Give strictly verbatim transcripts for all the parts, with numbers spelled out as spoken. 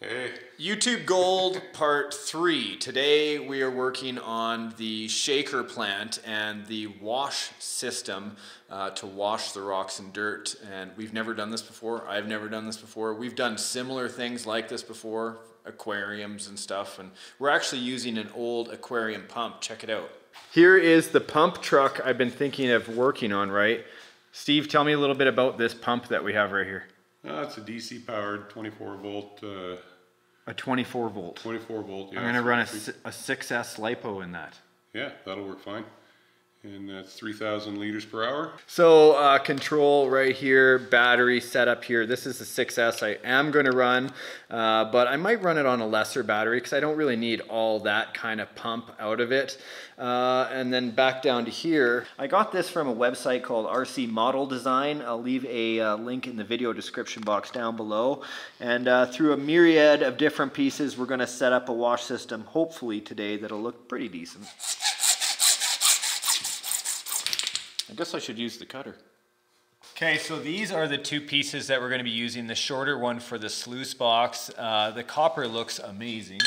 Hey. YouTube Gold Part three. Today we are working on the shaker plant and the wash system uh, to wash the rocks and dirt. And we've never done this before. I've never done this before. We've done similar things like this before, aquariums and stuff. And we're actually using an old aquarium pump. Check it out. Here is the pump truck I've been thinking of working on, right? Steve, tell me a little bit about this pump that we have right here. No, it's a D C powered twenty-four volt. Uh, a twenty-four volt? twenty-four volt, yeah. I'm going to run a, a six S LiPo in that. Yeah, that'll work fine. And that's three thousand liters per hour. So uh, control right here, battery setup here. This is the six S I am going to run, uh, but I might run it on a lesser battery because I don't really need all that kind of pump out of it. Uh, and then back down to here. I got this from a website called R C Model Design. I'll leave a uh, link in the video description box down below. And uh, through a myriad of different pieces, we're going to set up a wash system, hopefully today, that'll look pretty decent. I guess I should use the cutter. Okay, so these are the two pieces that we're going to be using. The shorter one for the sluice box. Uh, the copper looks amazing.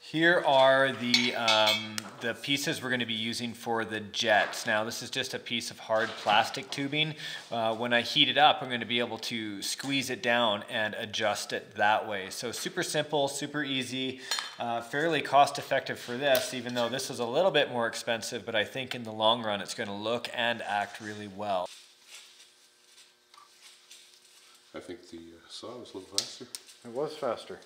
Here are the, um, the pieces we're going to be using for the jets. Now this is just a piece of hard plastic tubing. Uh, when I heat it up, I'm going to be able to squeeze it down and adjust it that way. So super simple, super easy, uh, fairly cost effective for this, even though this is a little bit more expensive, but I think in the long run it's going to look and act really well. I think the saw was a little faster. It was faster.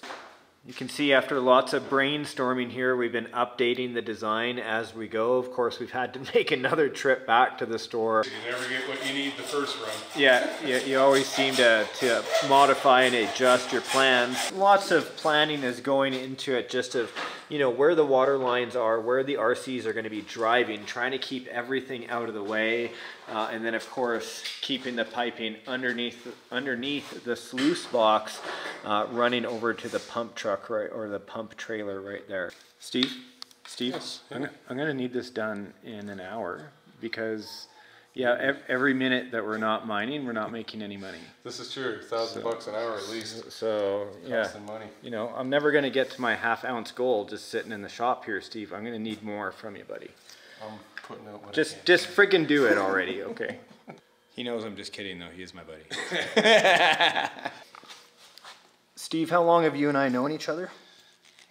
You can see after lots of brainstorming here, we've been updating the design as we go. Of course, we've had to make another trip back to the store. You never get what you need the first run. Yeah, you, you always seem to, to modify and adjust your plans. Lots of planning is going into it, just of, you know, where the water lines are, where the R Cs are going to be driving, trying to keep everything out of the way. Uh, and then of course, keeping the piping underneath, underneath the sluice box, uh, running over to the pump truck. Right, or the pump trailer right there. Steve, Steve, yes, yeah. I'm, I'm gonna need this done in an hour because, yeah, ev every minute that we're not mining, we're not making any money. This is true, a thousand so, bucks an hour at least. So yeah, money. You know, I'm never gonna get to my half ounce goal just sitting in the shop here, Steve. I'm gonna need more from you, buddy. I'm putting out what just, I can. Just friggin' do it already, okay? He knows I'm just kidding though. He is my buddy. Steve, how long have you and I known each other?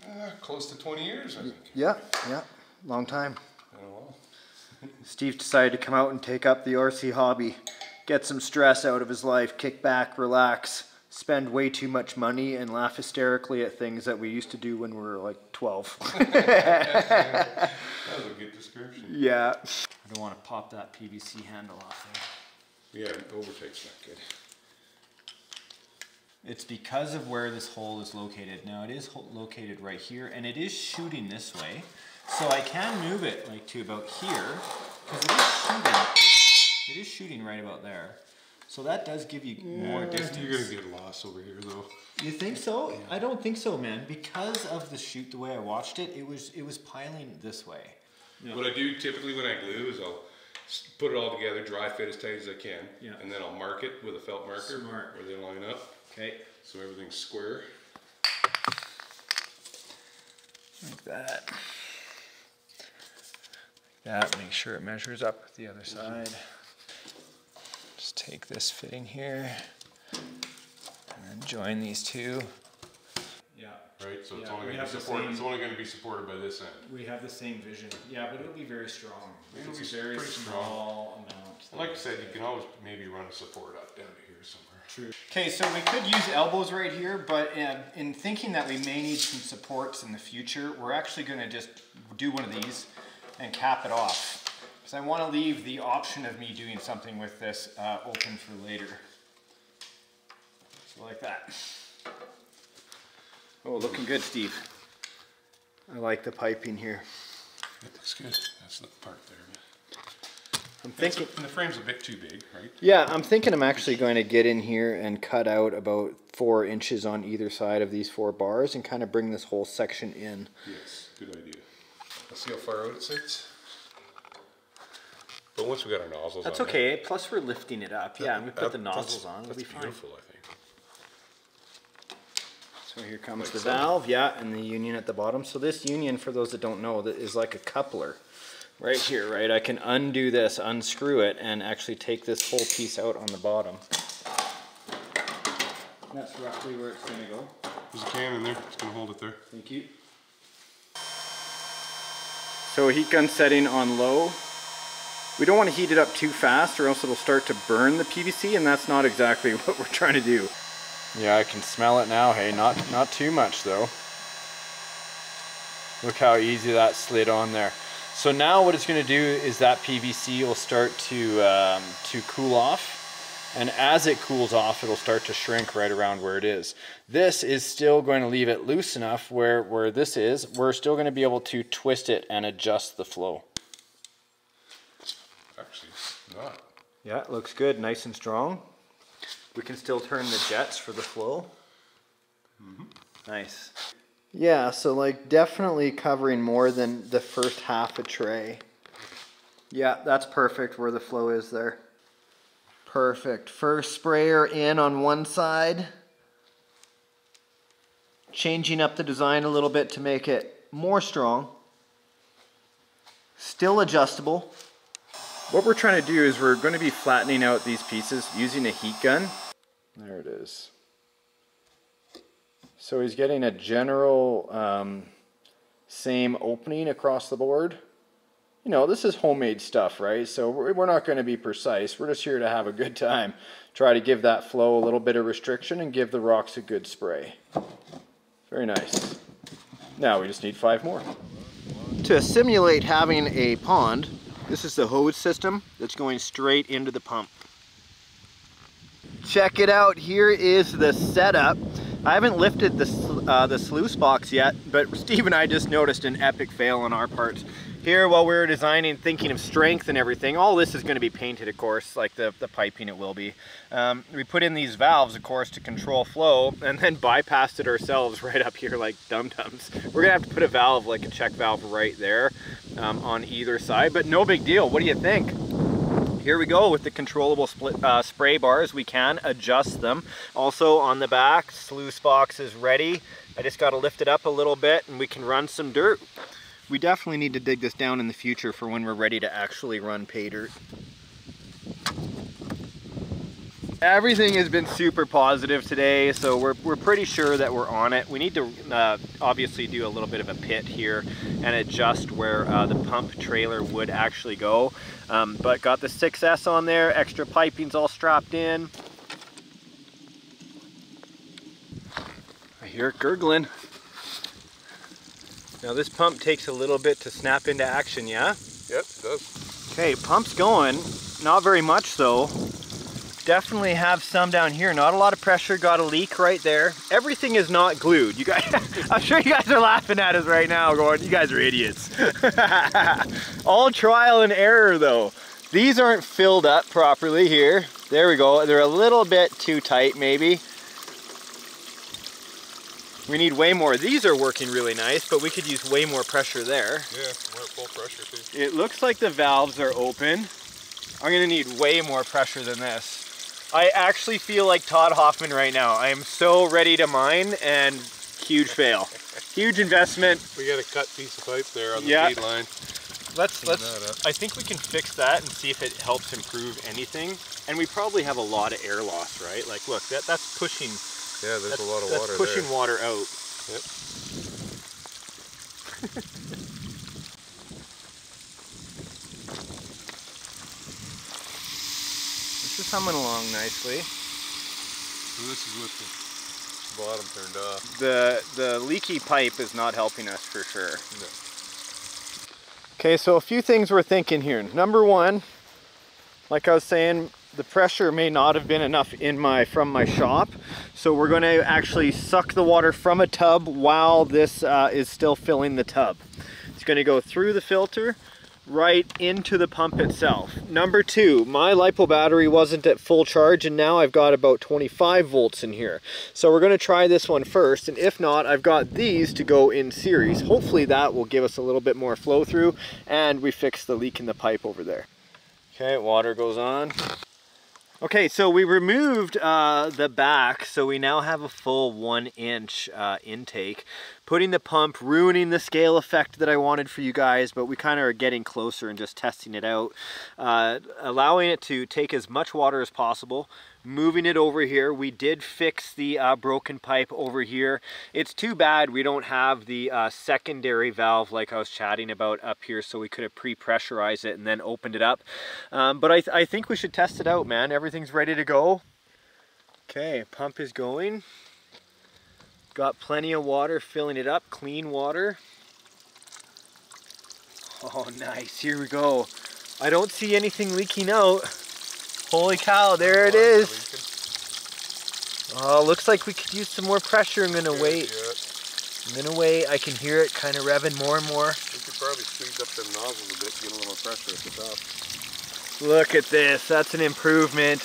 Uh, close to twenty years, I think. Yeah, yeah, long time. I don't know. Steve decided to come out and take up the R C hobby, get some stress out of his life, kick back, relax, spend way too much money, and laugh hysterically at things that we used to do when we were like twelve. That was a good description. Yeah. I don't want to pop that P V C handle off there. Yeah, overtake's not good. It's because of where this hole is located. Now it is located right here and it is shooting this way. So I can move it like to about here because it is shooting. It is shooting right about there. So that does give you yeah, more distance. You're gonna get lost over here though. You think so? Yeah. I don't think so, man. Because of the shoot, the way I watched it, it was, it was piling this way. Yeah. What I do typically when I glue is I'll put it all together, dry fit as tight as I can. Yeah. And then I'll mark it with a felt marker. Smart. Where they line up. Okay, so everything's square. Like that. Like that, make sure it measures up with the other side. Just take this fitting here, and then join these two. Yeah. Right, so it's, yeah, only gonna be support, same, it's only going to be supported by this end. We have the same vision. Yeah, but it'll be very strong. It'll it's be a very small strong. amount. Like I said, you can always maybe run a support up down to here somewhere. True. Okay, so we could use elbows right here, but in, in thinking that we may need some supports in the future, we're actually going to just do one of these and cap it off. Because I want to leave the option of me doing something with this uh, open for later. So like that. Oh, looking good, Steve. I like the piping here. That looks good. That's the part there, man. I'm thinking a, the frame's a bit too big, right? Yeah, I'm thinking I'm actually going to get in here and cut out about four inches on either side of these four bars and kind of bring this whole section in. Yes, good idea. Let's see how far out it sits. But once we got our nozzles that's on. That's okay, that, plus we're lifting it up. That, yeah, we put that, the nozzles on, it'll be fine. That's beautiful, I think. So here comes like the so. valve, yeah, and the union at the bottom. So this union, for those that don't know, that is like a coupler right here, right? I can undo this, unscrew it, and actually take this whole piece out on the bottom. And that's roughly where it's going to go. There's a can in there. It's going to hold it there. Thank you. So heat gun setting on low. We don't want to heat it up too fast or else it'll start to burn the P V C, and that's not exactly what we're trying to do. Yeah, I can smell it now, hey, not, not too much though. Look how easy that slid on there. So now what it's going to do is that P V C will start to, um, to cool off. And as it cools off, it'll start to shrink right around where it is. This is still going to leave it loose enough where, where this is. We're still going to be able to twist it and adjust the flow. Actually, it's not. Yeah, it looks good, nice and strong. We can still turn the jets for the flow. Mm-hmm. Nice. Yeah, so like definitely covering more than the first half a tray. Yeah, that's perfect where the flow is there. Perfect. First sprayer in on one side. Changing up the design a little bit to make it more strong. Still adjustable. What we're trying to do is we're going to be flattening out these pieces using a heat gun. There it is. So he's getting a general um, same opening across the board. You know, this is homemade stuff, right? So we're not going to be precise. We're just here to have a good time. Try to give that flow a little bit of restriction and give the rocks a good spray. Very nice. Now we just need five more. To simulate having a pond, this is the hose system that's going straight into the pump. Check it out. Here is the setup. I haven't lifted the, uh, the sluice box yet, but Steve and I just noticed an epic fail on our parts. Here, while we were designing, thinking of strength and everything, all this is going to be painted, of course, like the, the piping it will be. Um, we put in these valves, of course, to control flow, and then bypassed it ourselves right up here like dum-dums. We're going to have to put a valve, like a check valve right there um, on either side, but no big deal. What do you think? Here we go with the controllable split, uh, spray bars. We can adjust them. Also on the back, sluice box is ready. I just got to lift it up a little bit and we can run some dirt. We definitely need to dig this down in the future for when we're ready to actually run pay dirt. Everything has been super positive today, so we're, we're pretty sure that we're on it. We need to uh, obviously do a little bit of a pit here and adjust where uh, the pump trailer would actually go. Um, but got the six S on there, extra piping's all strapped in. I hear it gurgling. Now this pump takes a little bit to snap into action, yeah? Yep, it does. Okay, pump's going. Not very much though. Definitely have some down here. Not a lot of pressure, got a leak right there. Everything is not glued. You guys, I'm sure you guys are laughing at us right now going, you guys are idiots. All trial and error though. These aren't filled up properly here. There we go. They're a little bit too tight maybe. We need way more. These are working really nice, but we could use way more pressure there. Yeah, we're at full pressure too. It looks like the valves are open. I'm gonna need way more pressure than this. I actually feel like Todd Hoffman right now. I am so ready to mine, and huge fail. Huge investment. We got a cut piece of pipe there on the yeah. feed line. Let's, let's, I think we can fix that and see if it helps improve anything. And we probably have a lot of air loss, right? Like, look, that, that's pushing. Yeah, there's that's, a lot of that's water pushing there. water out. Yep. This is humming along nicely. So this is with the bottom turned off. The, the leaky pipe is not helping us for sure. No. Okay, so a few things we're thinking here. Number one, like I was saying, the pressure may not have been enough in my from my shop, so we're going to actually suck the water from a tub while this uh, is still filling the tub. It's going to go through the filter right into the pump itself. Number two, my LiPo battery wasn't at full charge and now I've got about twenty-five volts in here. So we're going to try this one first, and if not, I've got these to go in series. Hopefully that will give us a little bit more flow through and we fix the leak in the pipe over there. Okay, water goes on. Okay, so we removed uh, the back, so we now have a full one inch uh, intake. Putting the pump, ruining the scale effect that I wanted for you guys, but we kind of are getting closer and just testing it out. Uh, allowing it to take as much water as possible. Moving it over here, we did fix the uh, broken pipe over here. It's too bad we don't have the uh, secondary valve like I was chatting about up here, so we could have pre-pressurized it and then opened it up. Um, but I, th I think we should test it out, man. Everything's ready to go. Okay, pump is going. Got plenty of water filling it up, clean water. Oh, nice, here we go. I don't see anything leaking out. Holy cow, there it is. Oh, looks like we could use some more pressure. I'm gonna wait. I'm gonna wait, I can hear it kind of revving more and more. You could probably squeeze up the nozzles a bit, get a little more pressure at the top. Look at this, that's an improvement.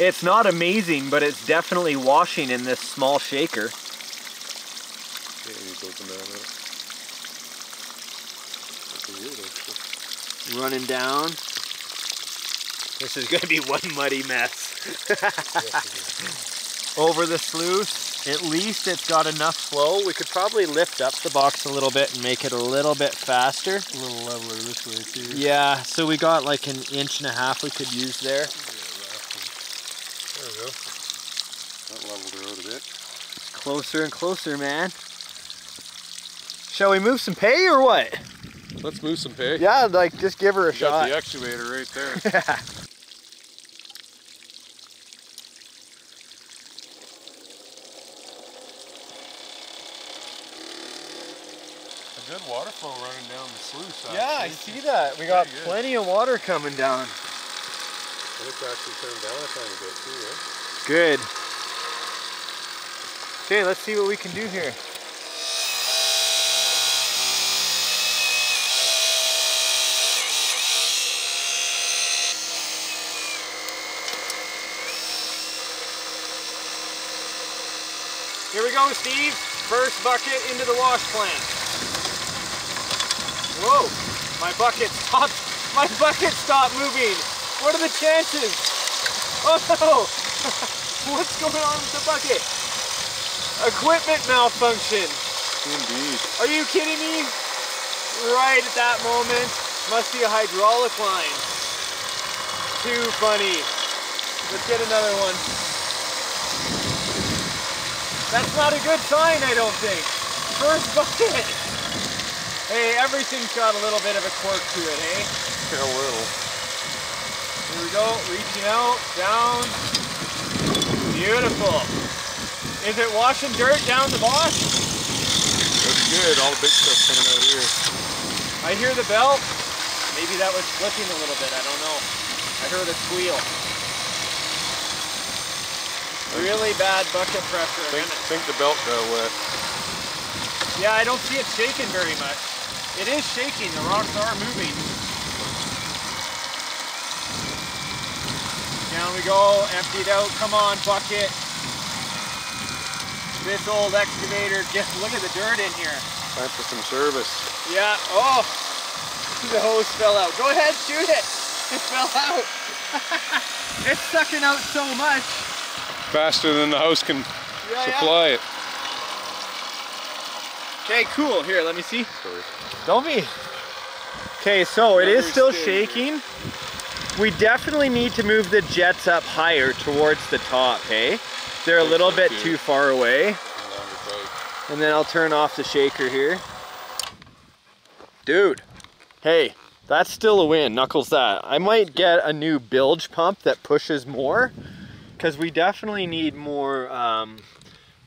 It's not amazing, but it's definitely washing in this small shaker. Running down. This is going to be one muddy mess. Over the sluice, at least it's got enough flow. We could probably lift up the box a little bit and make it a little bit faster. A little leveler this way too. Yeah, so we got like an inch and a half we could use there. There we go. That leveled the road a bit. Closer and closer, man. Shall we move some pay or what? Let's move some pay. Yeah, like just give her a shot. Got the excavator right there. Yeah. A good water flow running down the sluice. Actually. Yeah, I see that. We got plenty of water coming down. And it's actually turned down a tiny bit too, right? Good. Okay, let's see what we can do here. Here we go, Steve. First bucket into the wash plant. Whoa, my bucket stopped. My bucket stopped moving. What are the chances? Oh no! What's going on with the bucket? Equipment malfunction. Indeed. Are you kidding me? Right at that moment, must be a hydraulic line. Too funny. Let's get another one. That's not a good sign, I don't think. First bucket. Hey, everything's got a little bit of a quirk to it, eh? Hey? A little. Here we go, reaching out, down. Beautiful. Is it washing dirt down the wash? Looks good, all the big stuff coming out here. I hear the bell. Maybe that was flipping a little bit, I don't know. I heard a squeal. Really bad bucket pressure. I think the belt got wet. Yeah, I don't see it shaking very much. It is shaking, the rocks are moving. Down we go, emptied out, come on bucket. This old excavator, just look at the dirt in here. Time for some service. Yeah, oh, the hose fell out. Go ahead, shoot it. It fell out. It's sucking out so much. Faster than the hose can yeah, supply yeah. it. Okay, cool, here, let me see. Sorry. Don't be. Okay, so it is still shaking. Here. We definitely need to move the jets up higher towards the top, hey? They're a little bit too far away. And then I'll turn off the shaker here. Dude, hey, that's still a win, knuckles that. I might get a new bilge pump that pushes more, because we definitely need more, um,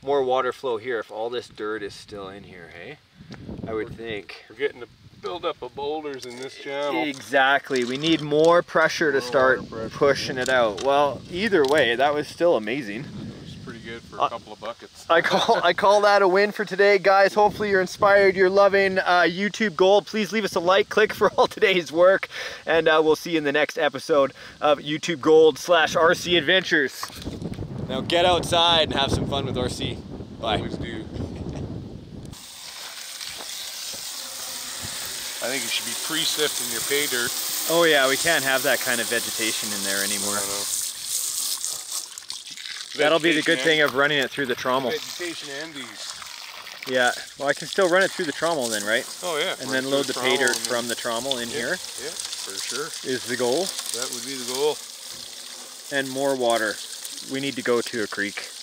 more water flow here if all this dirt is still in here, hey? I would think. We're getting the build up of boulders in this channel. Exactly, we need more pressure to more start pressure, pushing yeah. it out. Well, either way, that was still amazing. It was pretty good for a uh, couple of buckets. I call I call that a win for today, guys. Hopefully you're inspired, you're loving uh, YouTube Gold. Please leave us a like, click for all today's work, and uh, we'll see you in the next episode of YouTube Gold slash R C Adventures. Now get outside and have some fun with R C. Bye. Always do. I think you should be pre-sifting your pay dirt. Oh yeah, we can't have that kind of vegetation in there anymore. I don't know. That'll be the good thing of running it through the trommel. Vegetation and these. Yeah, well I can still run it through the trommel then, right? Oh yeah. And then load the pay dirt from the trommel in here. Yeah, for sure. Is the goal. That would be the goal. And more water. We need to go to a creek.